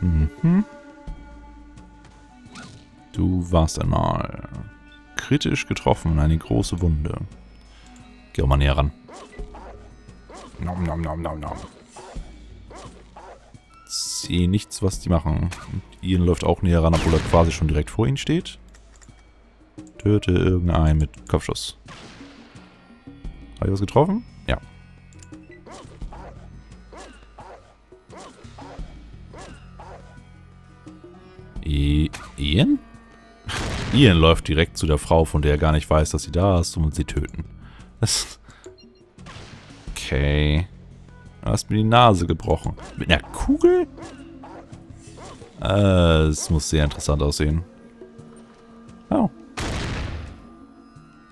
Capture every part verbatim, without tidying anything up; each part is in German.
Mhm. Du warst einmal kritisch getroffen und eine große Wunde. Geh auch mal näher ran. Nom, nom, nom, nom, nom. Ich sehe nichts, was die machen. Und Ian läuft auch näher ran, obwohl er quasi schon direkt vor ihnen steht. Töte irgendeinen mit Kopfschuss. Habe ich was getroffen? Ja. I Ian? Ian läuft direkt zu der Frau, von der er gar nicht weiß, dass sie da ist, und sie töten. Das okay. Du hast mir die Nase gebrochen. Mit einer Kugel? Äh, es muss sehr interessant aussehen. Oh.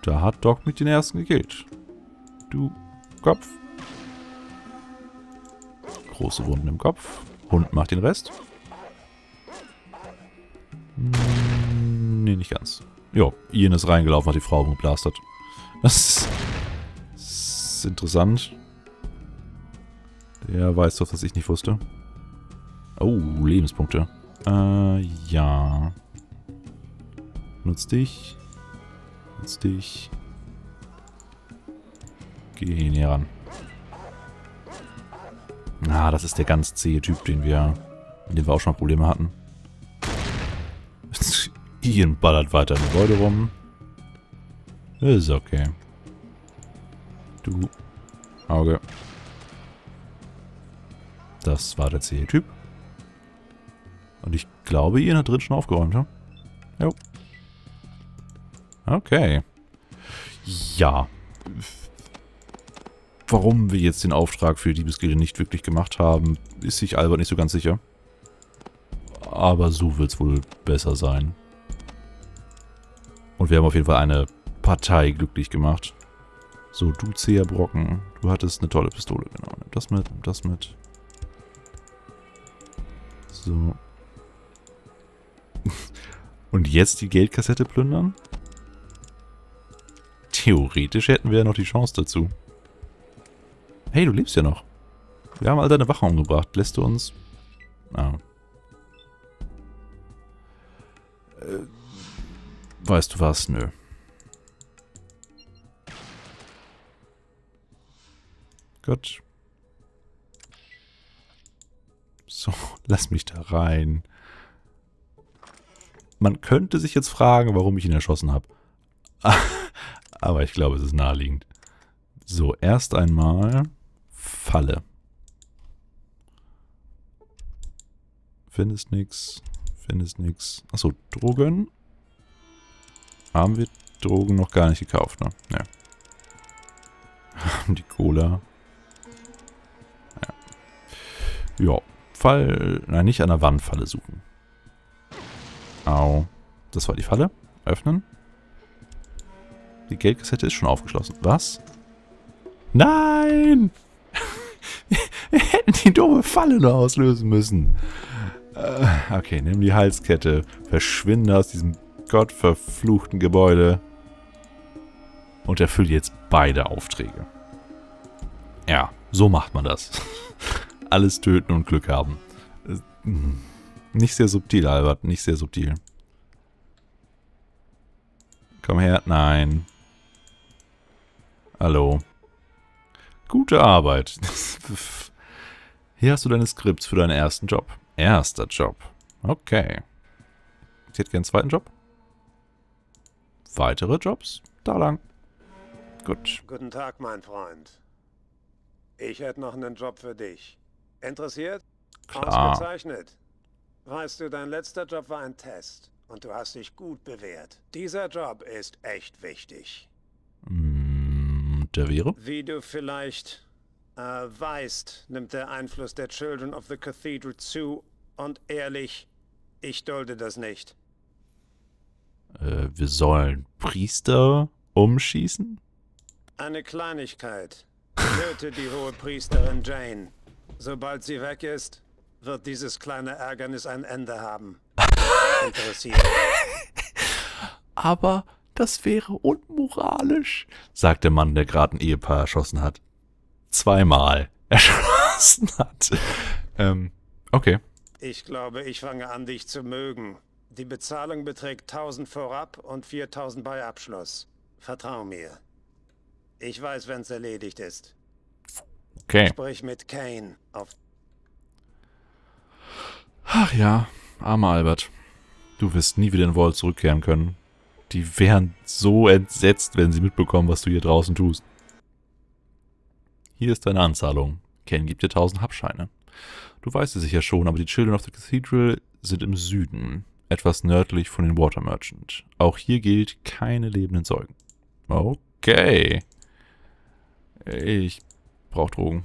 Da hat Doc mit den ersten gekillt. Du Kopf. Große Wunden im Kopf. Hund macht den Rest. Nee, nicht ganz. Jo, Ian ist reingelaufen, hat die Frau geblastert. Das ist interessant. Der weiß doch, was ich nicht wusste. Oh, Lebenspunkte. Äh, ja. Nutz dich. Nutz dich. Geh näher ran. Ah, das ist der ganz zähe Typ, den wir, mit dem wir auch schon mal Probleme hatten. Ian ballert weiter im Gebäude rum. Ist okay. Du. Auge. Das war der zähe Typ. Und ich glaube, Ian hat drin schon aufgeräumt, ja? Jo. Okay. Ja. Warum wir jetzt den Auftrag für die Diebesgilde nicht wirklich gemacht haben, ist sich Albert nicht so ganz sicher. Aber so wird es wohl besser sein. Und wir haben auf jeden Fall eine Partei glücklich gemacht. So, du zäher Brocken. Du hattest eine tolle Pistole, genau. Nimm das mit, nimm das mit. So. Und jetzt die Geldkassette plündern? Theoretisch hätten wir ja noch die Chance dazu. Hey, du lebst ja noch. Wir haben all deine Wachen umgebracht. Lässt du uns... Ah. Äh, weißt du was? Nö. Gut. So, lass mich da rein. Man könnte sich jetzt fragen, warum ich ihn erschossen habe. Aber ich glaube, es ist naheliegend. So, erst einmal Falle. Findest nix. Findest nix. Achso, Drogen. Haben wir Drogen noch gar nicht gekauft, ne? Ja. Die Cola. Ja. Ja. Fall. Nein, nicht an der Wand Falle suchen. Au. Das war die Falle. Öffnen. Die Geldkassette ist schon aufgeschlossen. Was? Nein! Wir hätten die dumme Falle noch auslösen müssen. Äh, okay, nimm die Halskette. Verschwinde aus diesem gottverfluchten Gebäude. Und erfülle jetzt beide Aufträge. Ja, so macht man das. Alles töten und Glück haben. Nicht sehr subtil, Albert. Nicht sehr subtil. Komm her. Nein. Hallo. Gute Arbeit. Hier hast du deine Skripts für deinen ersten Job. Erster Job. Okay. Ich hätte gern einen zweiten Job. Weitere Jobs? Da lang. Gut. Guten Tag, mein Freund. Ich hätte noch einen Job für dich. Interessiert? Klar. Ausgezeichnet. Weißt du, dein letzter Job war ein Test und du hast dich gut bewährt. Dieser Job ist echt wichtig. Mm, der wäre? Wie du vielleicht äh, weißt, nimmt der Einfluss der Children of the Cathedral zu und ehrlich, ich dulde das nicht. Äh, wir sollen Priester umschießen? Eine Kleinigkeit. Töte die hohe Priesterin Jane. Sobald sie weg ist, wird dieses kleine Ärgernis ein Ende haben. Interessiert. Aber das wäre unmoralisch, sagt der Mann, der gerade ein Ehepaar erschossen hat. Zweimal erschossen hat. Ähm, okay. Ich glaube, ich fange an, dich zu mögen. Die Bezahlung beträgt tausend vorab und viertausend bei Abschluss. Vertrau mir. Ich weiß, wenn's erledigt ist. Okay. Sprich mit Kane auf... Ach ja, armer Albert. Du wirst nie wieder in Vault zurückkehren können. Die wären so entsetzt, wenn sie mitbekommen, was du hier draußen tust. Hier ist deine Anzahlung. Kane gibt dir tausend Habscheine. Du weißt es sicher schon, aber die Children of the Cathedral sind im Süden, etwas nördlich von den Water Merchant. Auch hier gilt keine lebenden Zeugen. Okay. Ich brauche Drogen.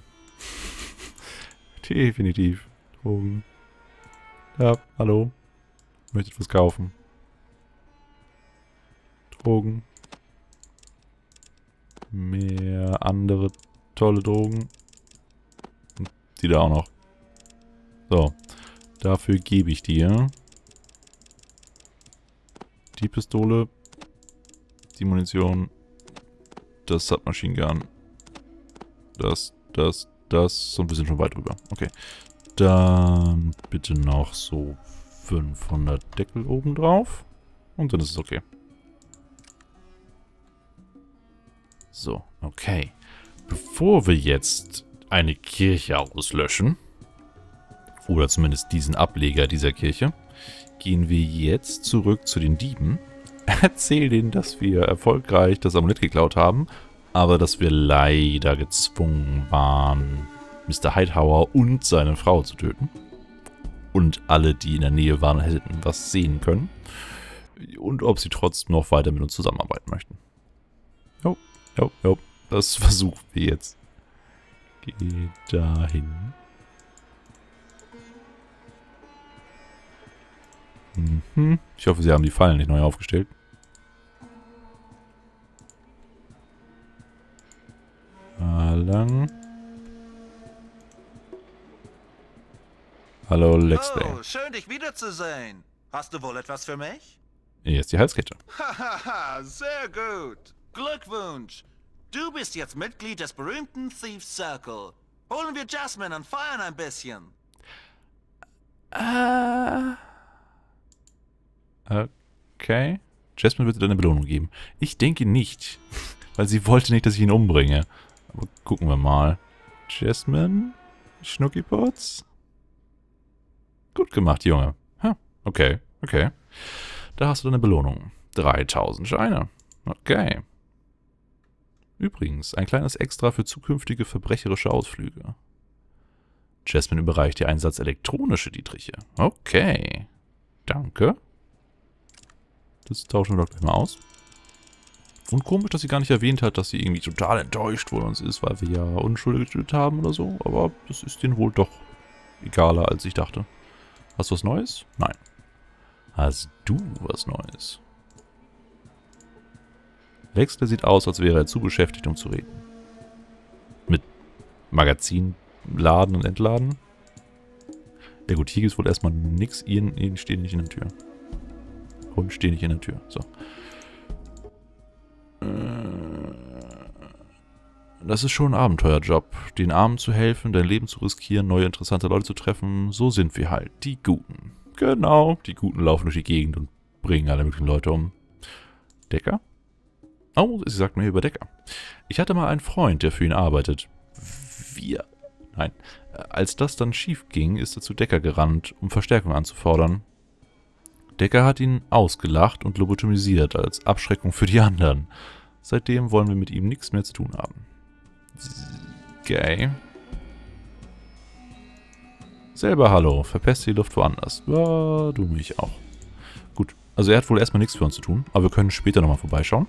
Definitiv Drogen. Ja, hallo. Ich möchte etwas kaufen. Drogen. Mehr andere tolle Drogen. Die da auch noch. So. Dafür gebe ich dir die Pistole, die Munition, das Submachine Gun, das, das, das, so ein bisschen schon weit rüber. Okay. Dann bitte noch so fünfhundert Deckel oben drauf. Und dann ist es okay. So, okay. Bevor wir jetzt eine Kirche auslöschen, oder zumindest diesen Ableger dieser Kirche, gehen wir jetzt zurück zu den Dieben. Erzähl denen, dass wir erfolgreich das Amulett geklaut haben, aber dass wir leider gezwungen waren, Mister Hightower und seine Frau zu töten. Und alle, die in der Nähe waren, hätten was sehen können. Und ob sie trotzdem noch weiter mit uns zusammenarbeiten möchten. Jo, jo, jo. Das versuchen wir jetzt. Geh dahin. Ich hoffe, sie haben die Fallen nicht neu aufgestellt. Lang. Hallo, Lexley. Oh, schön, dich wiederzusehen. Hast du wohl etwas für mich? Hier ist die Halskette. Hahaha, sehr gut. Glückwunsch. Du bist jetzt Mitglied des berühmten Thief Circle. Holen wir Jasmine und feiern ein bisschen. Ah... Uh. Okay. Jasmine wird dir eine Belohnung geben. Ich denke nicht, weil sie wollte nicht, dass ich ihn umbringe. Aber gucken wir mal. Jasmine? Schnuckipots? Gut gemacht, Junge. Huh. Okay, okay. Da hast du deine Belohnung. dreitausend Scheine. Okay. Übrigens, ein kleines Extra für zukünftige verbrecherische Ausflüge. Jasmine überreicht dir einen Satz elektronische Dietriche. Okay. Danke. Das tauschen wir doch gleich mal aus. Und komisch, dass sie gar nicht erwähnt hat, dass sie irgendwie total enttäuscht von uns ist, weil wir ja Unschuldige getötet haben oder so. Aber das ist denen wohl doch egaler, als ich dachte. Hast du was Neues? Nein. Hast du was Neues? Wechsler sieht aus, als wäre er zu beschäftigt, um zu reden. Mit Magazin laden und entladen? Ja gut, hier gibt es wohl erstmal nichts. Ihnen stehen nicht in der Tür. Und stehe nicht in der Tür. So. Das ist schon ein Abenteuerjob. Den Armen zu helfen, dein Leben zu riskieren, neue interessante Leute zu treffen. So sind wir halt. Die Guten. Genau. Die Guten laufen durch die Gegend und bringen alle möglichen Leute um. Decker? Oh, sie sagt mir über Decker. Ich hatte mal einen Freund, der für ihn arbeitet. Wir? Nein. Als das dann schief ging, ist er zu Decker gerannt, um Verstärkung anzufordern. Decker hat ihn ausgelacht und lobotomisiert als Abschreckung für die anderen. Seitdem wollen wir mit ihm nichts mehr zu tun haben. Okay. Selber hallo, verpest die Luft woanders. Ja, du mich auch. Gut, also er hat wohl erstmal nichts für uns zu tun, aber wir können später nochmal vorbeischauen.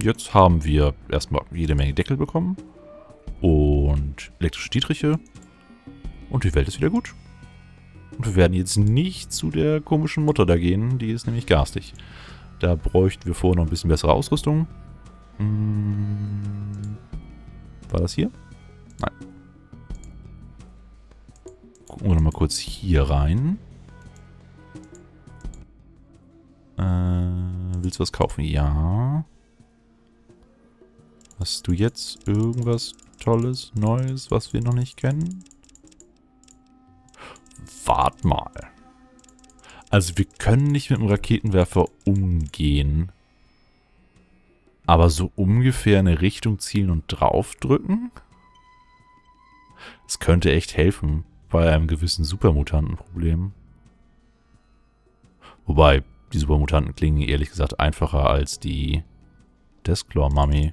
Jetzt haben wir erstmal jede Menge Deckel bekommen und elektrische Dietriche und die Welt ist wieder gut. Und wir werden jetzt nicht zu der komischen Mutter da gehen, die ist nämlich garstig. Da bräuchten wir vorher noch ein bisschen bessere Ausrüstung. Hm. War das hier? Nein. Gucken wir nochmal kurz hier rein. Äh, willst du was kaufen? Ja. Hast du jetzt irgendwas Tolles, Neues, was wir noch nicht kennen? wart mal. Also wir können nicht mit dem Raketenwerfer umgehen. Aber so ungefähr eine Richtung zielen und draufdrücken? Das könnte echt helfen bei einem gewissen Supermutantenproblem. Wobei, die Supermutanten klingen ehrlich gesagt einfacher als die Desklor-Mummy.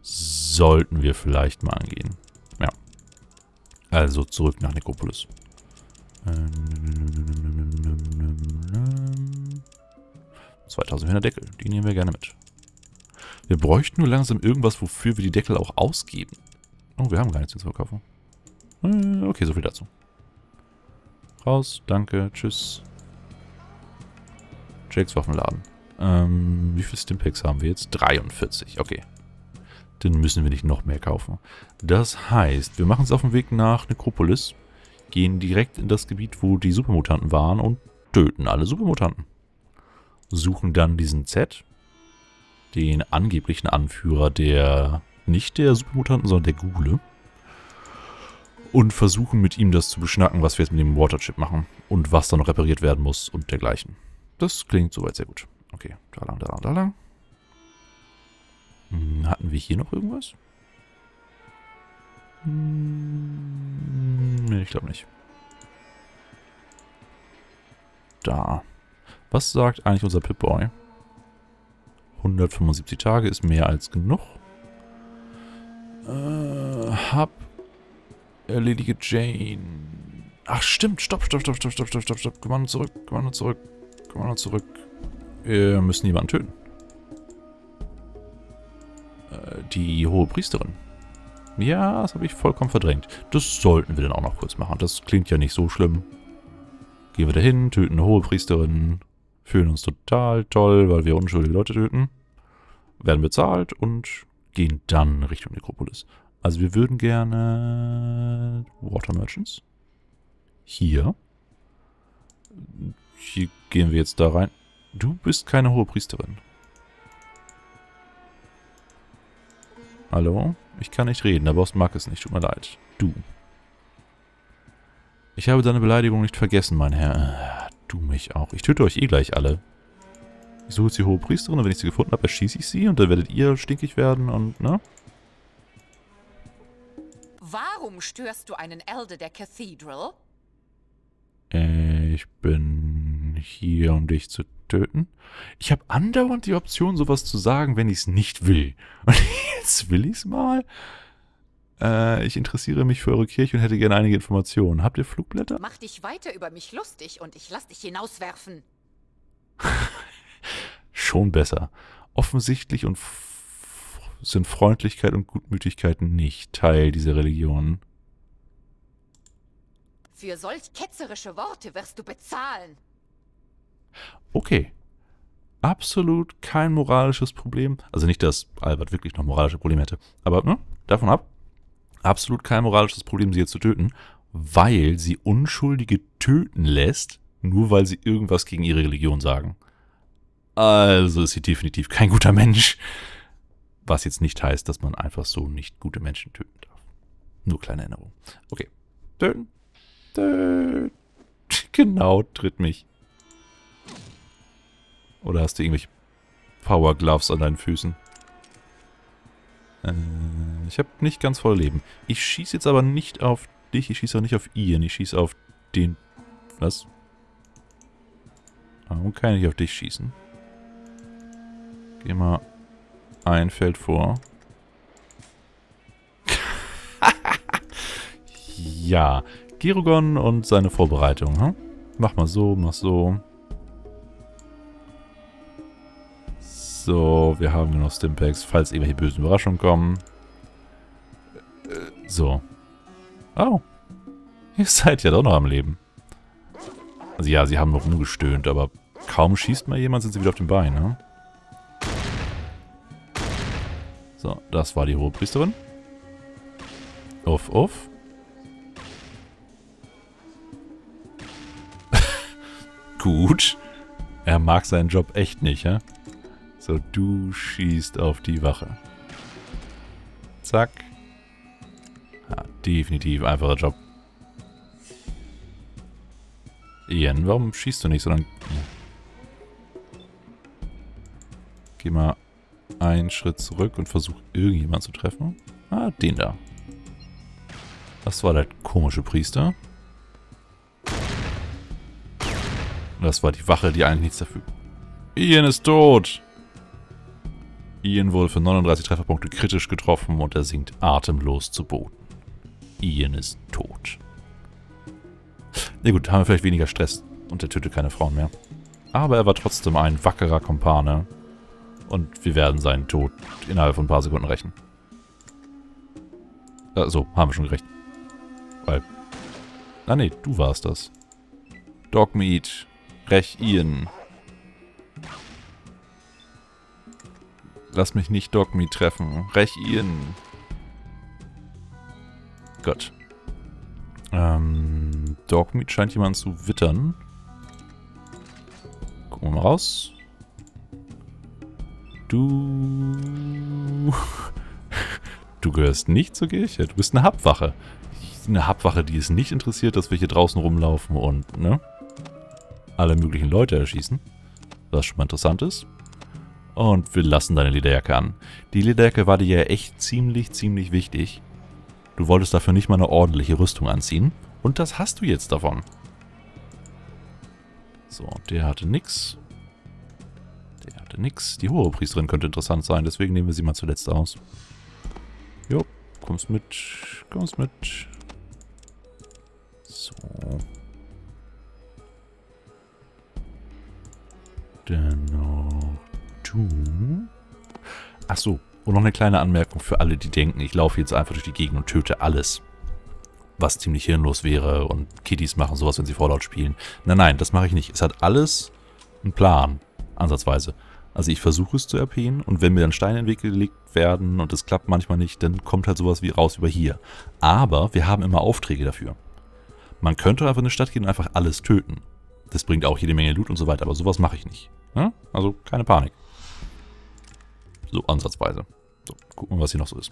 Sollten wir vielleicht mal angehen. Ja. Also zurück nach Necropolis. zweitausend Deckel, die nehmen wir gerne mit. Wir bräuchten nur langsam irgendwas, wofür wir die Deckel auch ausgeben. Oh, wir haben gar nichts mehr zu verkaufen. Okay, soviel dazu. Raus, danke, tschüss. Jakes Waffenladen. Ähm, wie viele Stimpaks haben wir jetzt? dreiundvierzig, okay. Dann müssen wir nicht noch mehr kaufen. Das heißt, wir machen uns auf den Weg nach Necropolis, gehen direkt in das Gebiet, wo die Supermutanten waren und töten alle Supermutanten. Suchen dann diesen Z, den angeblichen Anführer der, nicht der Supermutanten, sondern der Ghule. Und versuchen mit ihm das zu beschnacken, was wir jetzt mit dem Waterchip machen und was da noch repariert werden muss und dergleichen. Das klingt soweit sehr gut. Okay, da lang, da lang, da lang. Hatten wir hier noch irgendwas? Hm, nee, ich glaube nicht. Da. Was sagt eigentlich unser Pip-Boy? hundertfünfundsiebzig Tage ist mehr als genug. Äh, hab... Erledige Jane. Ach stimmt, stopp, stopp, stopp, stopp, stopp, stopp, stopp, stopp. Kommando zurück, Kommando zurück, Kommando zurück. Wir müssen jemanden töten. Die hohe Priesterin. Ja, das habe ich vollkommen verdrängt. Das sollten wir dann auch noch kurz machen. Das klingt ja nicht so schlimm. Gehen wir dahin, töten eine hohe Priesterin, fühlen uns total toll, weil wir unschuldige Leute töten, werden bezahlt und gehen dann Richtung Necropolis. Also wir würden gerne Water Merchants. Hier. Hier gehen wir jetzt da rein. Du bist keine hohe Priesterin. Hallo? Ich kann nicht reden, der Boss mag es nicht, tut mir leid. Du. Ich habe deine Beleidigung nicht vergessen, mein Herr. Du mich auch. Ich töte euch eh gleich alle. Ich suche jetzt die hohe Priesterin und wenn ich sie gefunden habe, erschieße ich sie und dann werdet ihr stinkig werden und, ne? Warum störst du einen Elder der Cathedral? Ich bin hier, um dich zu töten. Ich habe andauernd die Option, sowas zu sagen, wenn ich es nicht will. Und jetzt will ich es mal. Äh, ich interessiere mich für eure Kirche und hätte gerne einige Informationen. Habt ihr Flugblätter? Mach dich weiter über mich lustig und ich lass dich hinauswerfen. Schon besser. Offensichtlich und sind Freundlichkeit und Gutmütigkeit nicht Teil dieser Religion. Für solch ketzerische Worte wirst du bezahlen. Okay. Absolut kein moralisches Problem. Also nicht, dass Albert wirklich noch moralische Probleme hätte. Aber ne, davon ab. Absolut kein moralisches Problem, sie jetzt zu töten, weil sie Unschuldige töten lässt, nur weil sie irgendwas gegen ihre Religion sagen. Also ist sie definitiv kein guter Mensch. Was jetzt nicht heißt, dass man einfach so nicht gute Menschen töten darf. Nur kleine Erinnerung. Okay. Töten. Töten. Genau, tritt mich. Oder hast du irgendwelche Power Gloves an deinen Füßen? Äh, ich habe nicht ganz voll Leben. Ich schieße jetzt aber nicht auf dich. Ich schieße auch nicht auf ihn. Ich schieße auf den... Was? Warum kann ich auf dich schießen? Geh mal ein Feld vor. Ja. Gerugon und seine Vorbereitung. Hm? Mach mal so, mach so. So, wir haben genug Stimpaks, falls irgendwelche bösen Überraschungen kommen. So. Oh. Ihr seid ja doch noch am Leben. Also ja, sie haben noch rumgestöhnt, aber kaum schießt mal jemand, sind sie wieder auf dem Bein, ne? So, das war die hohe Priesterin. Uff, uff. Gut. Er mag seinen Job echt nicht, ja? So, du schießt auf die Wache. Zack. Ja, definitiv einfacher Job. Ian, warum schießt du nicht, sondern... Geh mal einen Schritt zurück und versuch irgendjemanden zu treffen. Ah, den da. Das war der komische Priester. Das war die Wache, die eigentlich nichts dafür... Ian ist tot! Ian wurde für neununddreißig Trefferpunkte kritisch getroffen und er sinkt atemlos zu Boden. Ian ist tot. Na gut, haben wir vielleicht weniger Stress und er tötet keine Frauen mehr. Aber er war trotzdem ein wackerer Kumpane. Und wir werden seinen Tod innerhalb von ein paar Sekunden rächen. Äh, so, haben wir schon gerecht. Weil... Ah nee, du warst das. Dogmeat, räch Ian. Lass mich nicht Dogmeat treffen. Räch Ian. Gott. Ähm, Dogmeat scheint jemanden zu wittern. Gucken wir mal raus. Du... Du gehörst nicht zur Kirche. Du bist eine Hauptwache. Eine Hauptwache, die es nicht interessiert, dass wir hier draußen rumlaufen und, ne? Alle möglichen Leute erschießen. Was schon mal interessant ist. Und wir lassen deine Lederjacke an. Die Lederjacke war dir ja echt ziemlich, ziemlich wichtig. Du wolltest dafür nicht mal eine ordentliche Rüstung anziehen. Und das hast du jetzt davon. So, der hatte nix. Der hatte nix. Die Hohepriesterin könnte interessant sein, deswegen nehmen wir sie mal zuletzt aus. Jo, kommst mit. Kommst mit. So. Dennoch du. Achso. Und noch eine kleine Anmerkung für alle, die denken, ich laufe jetzt einfach durch die Gegend und töte alles. Was ziemlich hirnlos wäre und Kiddies machen sowas, wenn sie Fallout spielen. Nein, nein, das mache ich nicht. Es hat alles einen Plan, ansatzweise. Also ich versuche es zu erpähen und wenn mir dann Steine in den Weg gelegt werden und es klappt manchmal nicht, dann kommt halt sowas wie raus über hier. Aber wir haben immer Aufträge dafür. Man könnte einfach in eine Stadt gehen und einfach alles töten. Das bringt auch jede Menge Loot und so weiter, aber sowas mache ich nicht. Ja? Also keine Panik. So, ansatzweise. So, gucken wir, was hier noch so ist.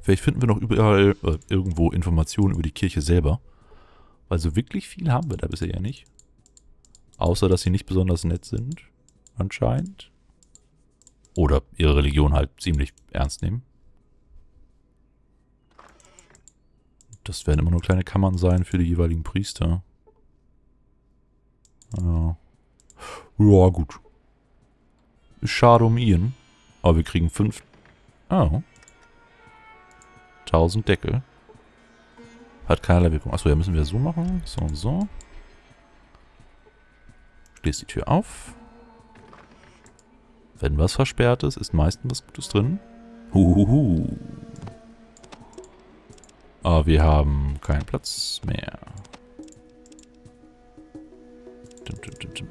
Vielleicht finden wir noch überall äh, irgendwo Informationen über die Kirche selber. Weil so wirklich viel haben wir da bisher ja nicht. Außer, dass sie nicht besonders nett sind. Anscheinend. Oder ihre Religion halt ziemlich ernst nehmen. Das werden immer nur kleine Kammern sein für die jeweiligen Priester. Ja. Ja, gut. Ist schade um Ian. Aber wir kriegen fünf... Oh. tausend Deckel. Hat keinerlei Wirkung. Achso, ja, müssen wir so machen. So und so. Schließt die Tür auf. Wenn was versperrt ist, ist meistens was Gutes drin. Huhuhu. Aber wir haben keinen Platz mehr.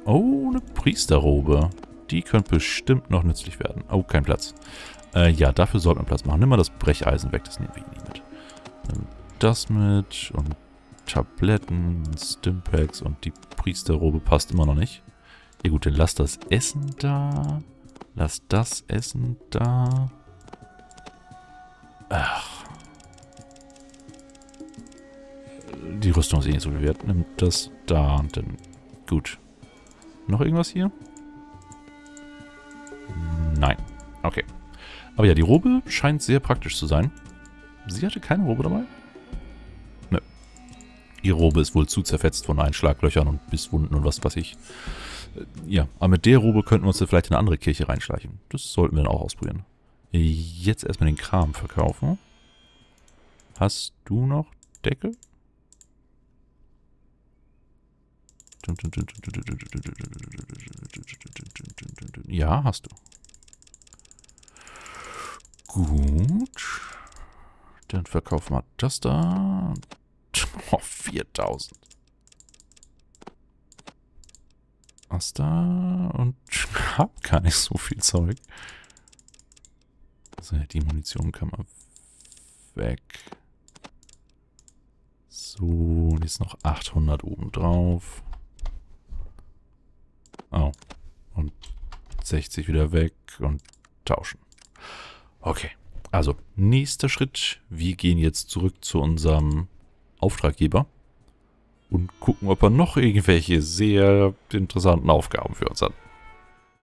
Oh, eine Priesterrobe. Die könnte bestimmt noch nützlich werden. Oh, kein Platz. Äh, ja, dafür sollte man Platz machen. Nimm mal das Brecheisen weg, das nehmen wir nicht mit. Nimm das mit und Tabletten, Stimpaks und die Priesterrobe passt immer noch nicht. Ja gut, dann lass das Essen da. Lass das Essen da. Ach. Die Rüstung ist eh nicht so viel wert. Nimm das da und dann... Gut. Noch irgendwas hier? Nein. Okay. Aber ja, die Robe scheint sehr praktisch zu sein. Sie hatte keine Robe dabei? Nö. Ihre Robe ist wohl zu zerfetzt von Einschlaglöchern und Bisswunden und was weiß ich. Ja, aber mit der Robe könnten wir uns vielleicht in eine andere Kirche reinschleichen. Das sollten wir dann auch ausprobieren. Jetzt erstmal den Kram verkaufen. Hast du noch Deckel? Ja, hast du. Gut. Dann verkaufen wir das da. Oh, viertausend. Was da? Und hab gar nicht so viel Zeug. Also die Munition kann man weg. So, und jetzt noch achthundert obendrauf. Oh. Und sechzig wieder weg und tauschen. Okay. Also, nächster Schritt. Wir gehen jetzt zurück zu unserem Auftraggeber. und gucken, ob er noch irgendwelche sehr interessanten Aufgaben für uns hat.